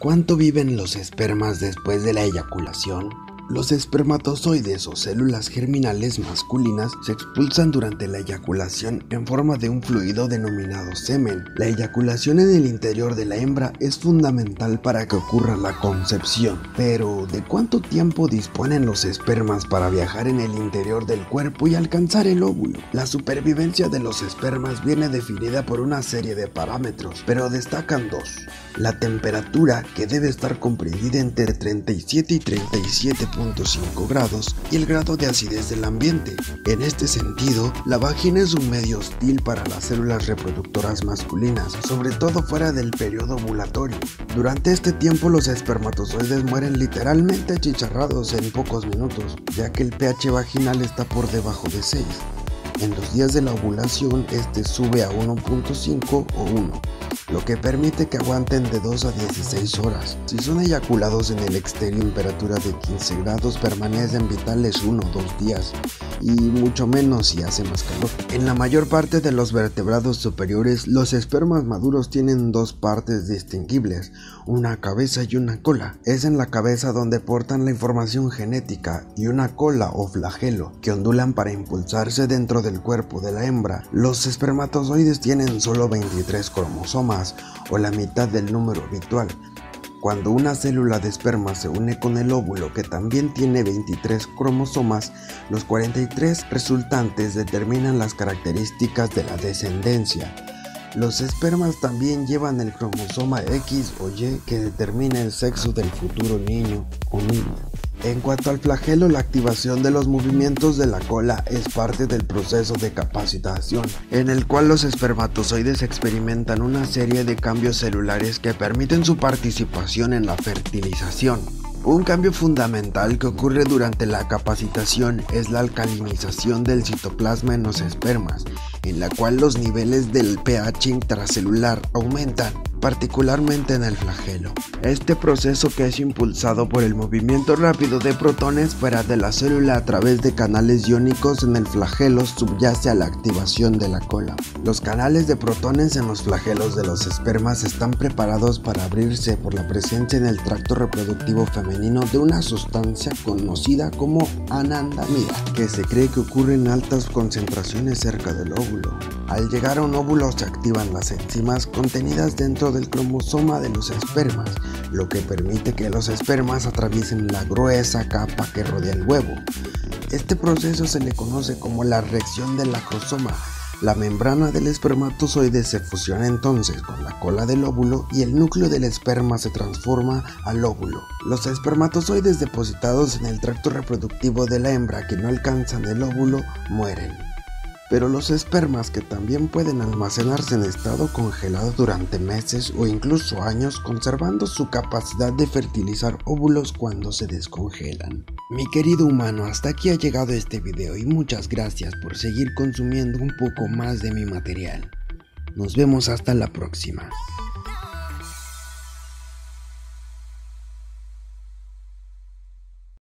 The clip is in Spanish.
¿Cuánto viven los espermas después de la eyaculación? Los espermatozoides o células germinales masculinas se expulsan durante la eyaculación en forma de un fluido denominado semen. La eyaculación en el interior de la hembra es fundamental para que ocurra la concepción. Pero, ¿de cuánto tiempo disponen los espermas para viajar en el interior del cuerpo y alcanzar el óvulo? La supervivencia de los espermas viene definida por una serie de parámetros, pero destacan dos. La temperatura, que debe estar comprendida entre 37 y 37.5 grados, y el grado de acidez del ambiente. En este sentido, la vagina es un medio hostil para las células reproductoras masculinas, sobre todo fuera del periodo ovulatorio. Durante este tiempo los espermatozoides mueren literalmente achicharrados en pocos minutos, ya que el pH vaginal está por debajo de 6. En los días de la ovulación, este sube a 1.5 o 1, lo que permite que aguanten de 2 a 16 horas. Si son eyaculados en el exterior a temperatura de 15 grados, permanecen vitales 1 o 2 días, y mucho menos si hace más calor. En la mayor parte de los vertebrados superiores, los espermas maduros tienen dos partes distinguibles, una cabeza y una cola. Es en la cabeza donde portan la información genética, y una cola o flagelo, que ondulan para impulsarse dentro del cuerpo de la hembra. Los espermatozoides tienen solo 23 cromosomas, o la mitad del número habitual. Cuando una célula de esperma se une con el óvulo, que también tiene 23 cromosomas, los 43 resultantes determinan las características de la descendencia. Los espermas también llevan el cromosoma X o Y, que determina el sexo del futuro niño o niña. En cuanto al flagelo, la activación de los movimientos de la cola es parte del proceso de capacitación, en el cual los espermatozoides experimentan una serie de cambios celulares que permiten su participación en la fertilización. Un cambio fundamental que ocurre durante la capacitación es la alcalinización del citoplasma en los espermas, en la cual los niveles del pH intracelular aumentan, particularmente en el flagelo. Este proceso, que es impulsado por el movimiento rápido de protones fuera de la célula a través de canales iónicos en el flagelo, subyace a la activación de la cola. Los canales de protones en los flagelos de los espermas están preparados para abrirse por la presencia en el tracto reproductivo femenino de una sustancia conocida como anandamida, que se cree que ocurre en altas concentraciones cerca del óvulo. Al llegar a un óvulo se activan las enzimas contenidas dentro del cromosoma de los espermas, lo que permite que los espermas atraviesen la gruesa capa que rodea el huevo. Este proceso se le conoce como la reacción del acrosoma. La membrana del espermatozoide se fusiona entonces con la cola del óvulo y el núcleo del esperma se transforma al óvulo. Los espermatozoides depositados en el tracto reproductivo de la hembra que no alcanzan el óvulo mueren. Pero los espermas, que también pueden almacenarse en estado congelado durante meses o incluso años, conservando su capacidad de fertilizar óvulos cuando se descongelan. Mi querido humano, hasta aquí ha llegado este video y muchas gracias por seguir consumiendo un poco más de mi material. Nos vemos hasta la próxima.